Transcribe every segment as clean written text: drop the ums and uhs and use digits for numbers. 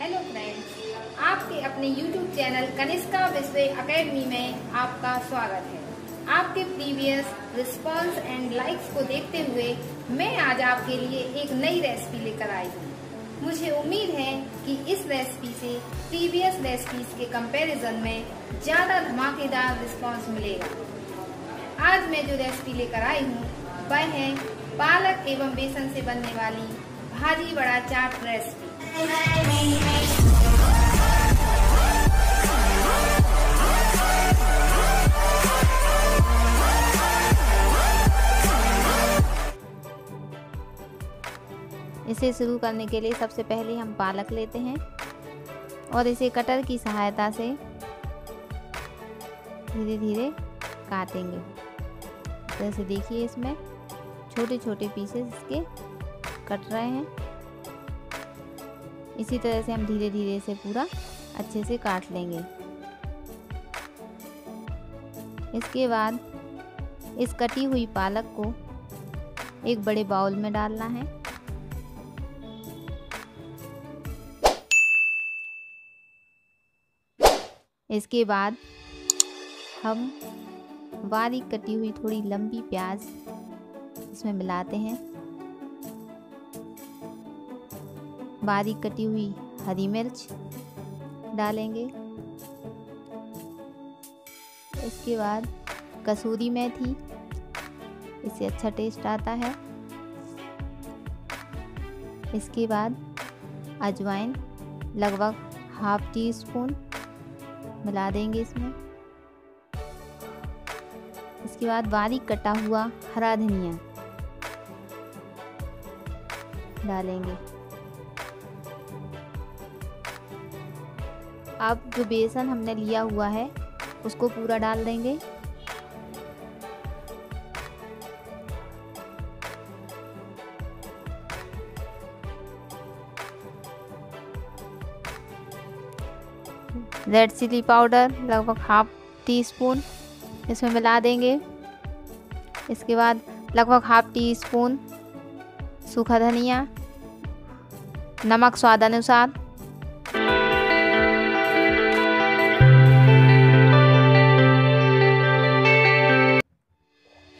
Hello friends, आपके अपने YouTube channel Kanishka विषय अकेडमी में आपका स्वागत है। आपके प्रीवियस रिस्पॉन्स एंड लाइक्स को देखते हुए मैं आज आपके लिए एक नई रेसिपी लेकर आई हूँ। मुझे उम्मीद है कि इस रेसिपी से प्रीवियस रेसिपीज के कंपैरिजन में ज़्यादा धमाकेदार रिस्पॉन्स मिलेगा। आज मैं जो रेसिपी लेकर आई हूँ वह है पालक एवं बेसन से बनने वाली भाजी बड़ा चाट रेसिपी। इसे शुरू करने के लिए सबसे पहले हम पालक लेते हैं और इसे कटर की सहायता से धीरे धीरे काटेंगे। जैसे देखिए इसमें छोटे छोटे पीसेस इसके कट रहे हैं। इसी तरह से हम धीरे धीरे से पूरा अच्छे से काट लेंगे। इसके बाद इस कटी हुई पालक को एक बड़े बाउल में डालना है। इसके बाद हम बारीक कटी हुई थोड़ी लंबी प्याज इसमें मिलाते हैं। बारीक कटी हुई हरी मिर्च डालेंगे। इसके बाद कसूरी मेथी, इससे अच्छा टेस्ट आता है। इसके बाद अजवाइन लगभग हाफ टी स्पून मिला देंगे इसमें। इसके बाद बारीक कटा हुआ हरा धनिया डालेंगे। अब जो बेसन हमने लिया हुआ है उसको पूरा डाल देंगे। रेड चिली पाउडर लगभग हाफ टी स्पून इसमें मिला देंगे। इसके बाद लगभग हाफ टी स्पून सूखा धनिया, नमक स्वाद अनुसार,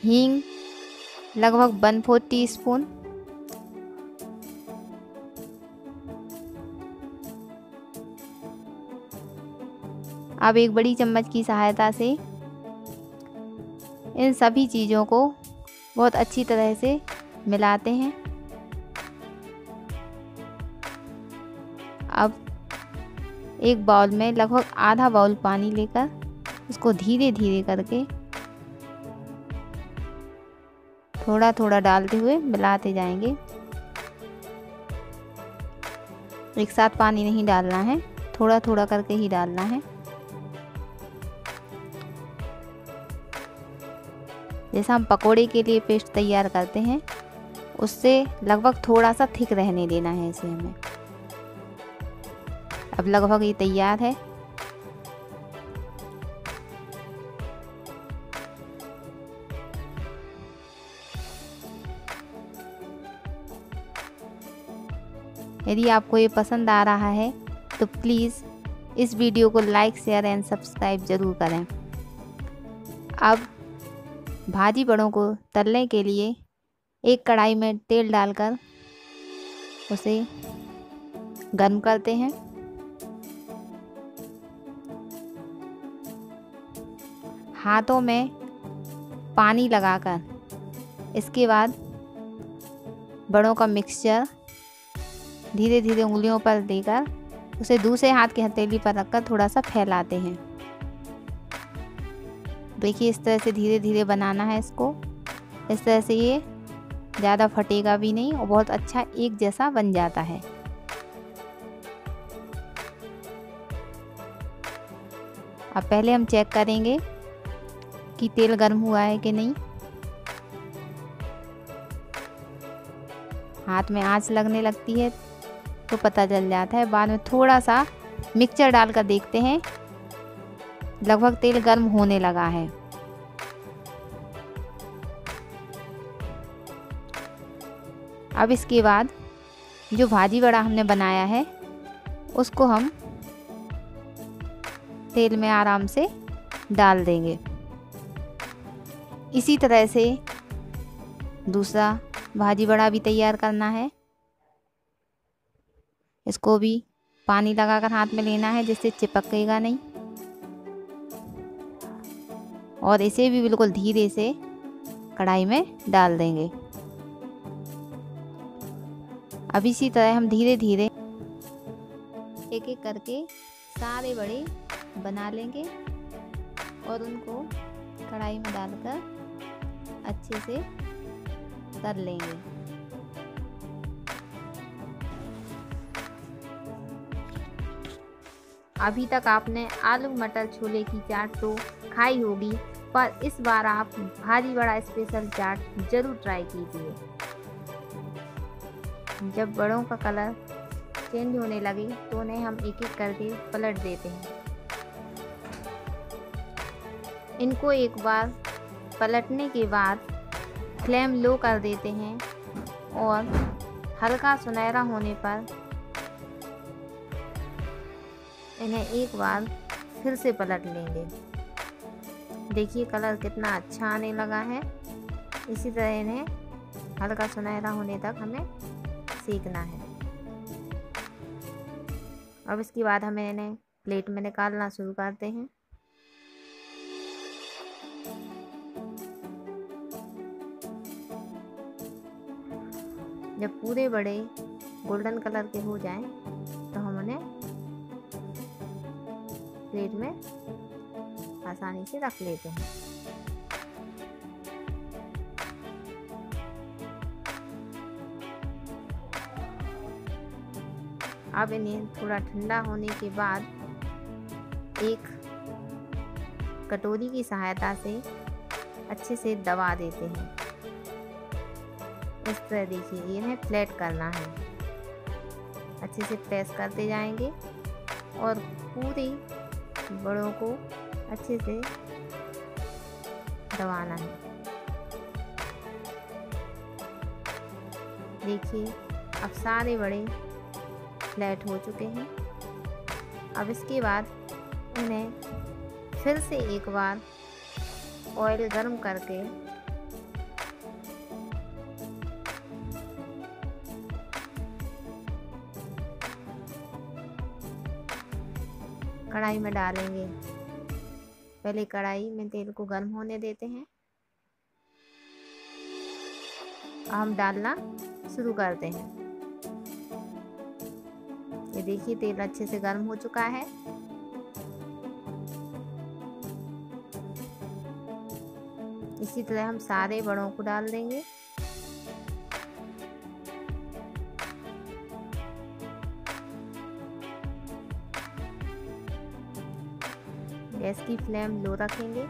हींग लगभग 1/4 टीस्पून, अब एक बड़ी चम्मच की सहायता से इन सभी चीज़ों को बहुत अच्छी तरह से मिलाते हैं। अब एक बाउल में लगभग आधा बाउल पानी लेकर उसको धीरे धीरे करके थोड़ा थोड़ा डालते हुए मिलाते जाएंगे। एक साथ पानी नहीं डालना है, थोड़ा थोड़ा करके ही डालना है। जैसा हम पकोड़े के लिए पेस्ट तैयार करते हैं उससे लगभग थोड़ा सा थिक रहने देना है इसे हमें। अब लगभग ये तैयार है। यदि आपको ये पसंद आ रहा है तो प्लीज़ इस वीडियो को लाइक, शेयर एंड सब्सक्राइब ज़रूर करें। अब भाजी बड़ों को तलने के लिए एक कढ़ाई में तेल डालकर उसे गर्म करते हैं। हाथों में पानी लगाकर इसके बाद बड़ों का मिक्सचर धीरे धीरे उंगलियों पर लेकर उसे दूसरे हाथ की हथेली पर रखकर थोड़ा सा फैलाते हैं। देखिए इस तरह से धीरे धीरे बनाना है इसको। इस तरह से ये ज़्यादा फटेगा भी नहीं और बहुत अच्छा एक जैसा बन जाता है। अब पहले हम चेक करेंगे कि तेल गर्म हुआ है कि नहीं। हाथ में आंच लगने लगती है तो पता चल जाता है। बाद में थोड़ा सा मिक्सचर डालकर देखते हैं, लगभग तेल गर्म होने लगा है। अब इसके बाद जो भाजी बड़ा हमने बनाया है उसको हम तेल में आराम से डाल देंगे। इसी तरह से दूसरा भाजी बड़ा भी तैयार करना है। इसको भी पानी लगाकर हाथ में लेना है, जिससे चिपकेगा नहीं, और इसे भी बिल्कुल धीरे से कढ़ाई में डाल देंगे। अब इसी तरह हम धीरे धीरे एक एक करके सारे बड़े बना लेंगे और उनको कढ़ाई में डालकर अच्छे से तल लेंगे। अभी तक आपने आलू मटर छोले की चाट तो खाई होगी, पर इस बार आप भाजी बड़ा स्पेशल चाट जरूर ट्राई कीजिए। जब बड़ों का कलर चेंज होने लगे तो उन्हें हम एक एक करके पलट देते हैं। इनको एक बार पलटने के बाद फ्लेम लो कर देते हैं और हल्का सुनहरा होने पर इन्हें एक बार फिर से पलट लेंगे। देखिए कलर कितना अच्छा आने लगा है। इसी तरह इन्हें हल्का सुनहरा होने तक हमें सेकना है। अब इसके बाद हमें इन्हें प्लेट में निकालना शुरू करते हैं। जब पूरे बड़े गोल्डन कलर के हो जाएं, तो हम उन्हें प्लेट में आसानी से रख लेते हैं। अब इन्हें थोड़ा ठंडा होने के बाद एक कटोरी की सहायता से अच्छे से दबा देते हैं। इस तरह देखिए, इन्हें फ्लैट करना है। अच्छे से प्रेस करते जाएंगे और पूरी बड़ों को अच्छे से दबाना है। देखिए अब सारे बड़े फ्लैट हो चुके हैं। अब इसके बाद उन्हें फिर से एक बार ऑयल गर्म करके कढ़ाई में डालेंगे। पहले कढ़ाई में तेल को गर्म होने देते हैं। हम डालना शुरू करते हैं। ये देखिए तेल अच्छे से गर्म हो चुका है। इसी तरह हम सारे बड़ों को डाल देंगे। गैस की फ्लेम लो रखेंगे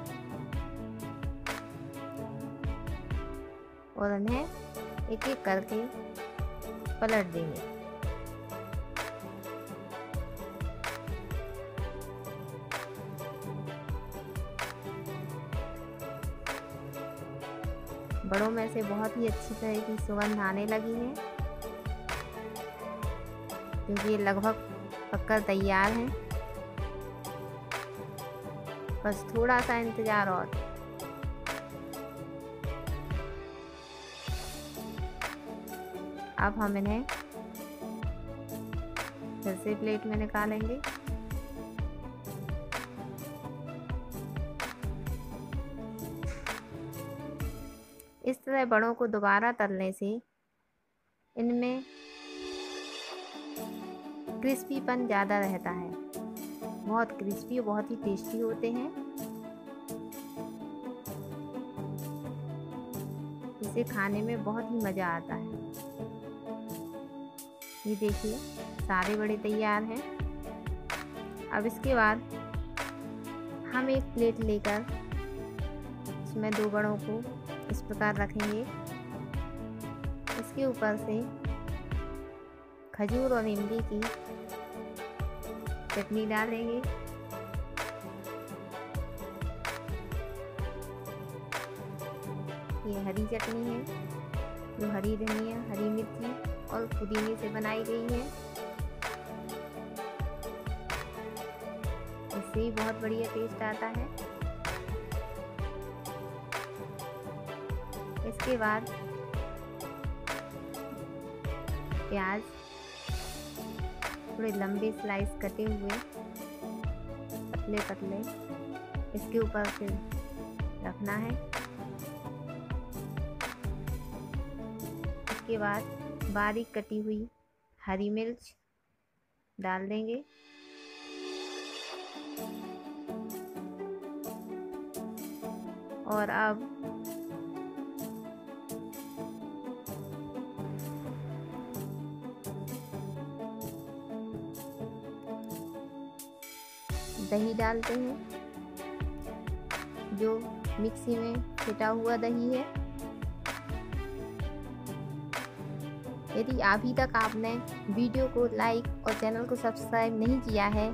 और उन्हें एक एक करके पलट देंगे। बड़ों में से बहुत ही अच्छी तरह की सुगंध आने लगी है, क्योंकि ये लगभग पककर तैयार हैं। बस थोड़ा सा इंतजार और। अब हम इन्हें फिर से प्लेट में निकालेंगे। इस तरह बड़ों को दोबारा तलने से इनमें क्रिस्पीपन ज़्यादा रहता है। बहुत क्रिस्पी और बहुत ही टेस्टी होते हैं। इसे खाने में बहुत ही मज़ा आता है। ये देखिए सारे बड़े तैयार हैं। अब इसके बाद हम एक प्लेट लेकर इसमें दो बड़ों को इस प्रकार रखेंगे। इसके ऊपर से खजूर और इमली की चटनी डालेंगे। ये हरी चटनी है, जो हरी धनिया, हरी मिर्ची और पुदीने से बनाई गई है। से ही बहुत बढ़िया टेस्ट आता है। इसके बाद प्याज थोड़े लंबे स्लाइस कटे हुए पतले पतले इसके ऊपर से रखना है। इसके बाद बारीक कटी हुई हरी मिर्च डाल देंगे। और अब दही डालते हैं, जो मिक्सी में फेंटा हुआ दही है। यदि अभी तक आपने वीडियो को लाइक और चैनल को सब्सक्राइब नहीं किया है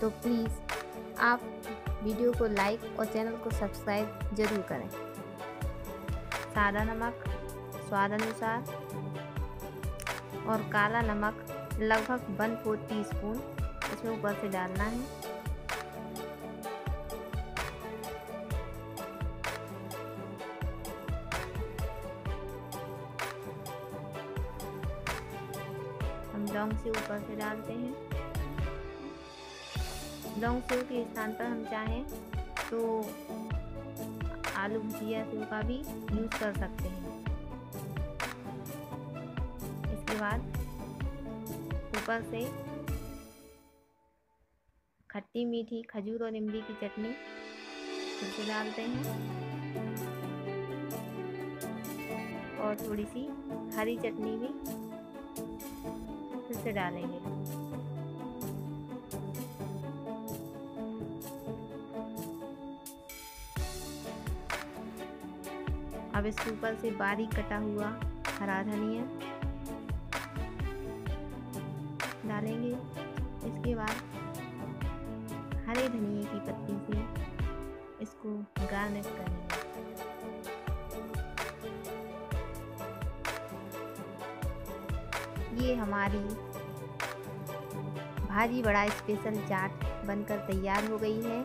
तो प्लीज़ आप वीडियो को लाइक और चैनल को सब्सक्राइब जरूर करें। सादा नमक स्वाद अनुसार और काला नमक लगभग 1/4 टीस्पून इसमें ऊपर से डालना है। हम लौंग से ऊपर से डालते हैं। लौंग सेव के स्थान पर हम चाहें तो आलू भुजिया सेव का भी यूज कर सकते हैं। इसके बाद ऊपर से खट्टी मीठी खजूर और इमली की चटनी इसमें डालते हैं और थोड़ी सी हरी चटनी भी इसमें डालेंगे। अब इसके ऊपर से बारीक कटा हुआ हरा धनिया डालेंगे। इसके बाद हरे धनिए की पत्ती से इसको गार्निश करेंगे। ये हमारी भाजी बड़ा स्पेशल चाट बनकर तैयार हो गई है।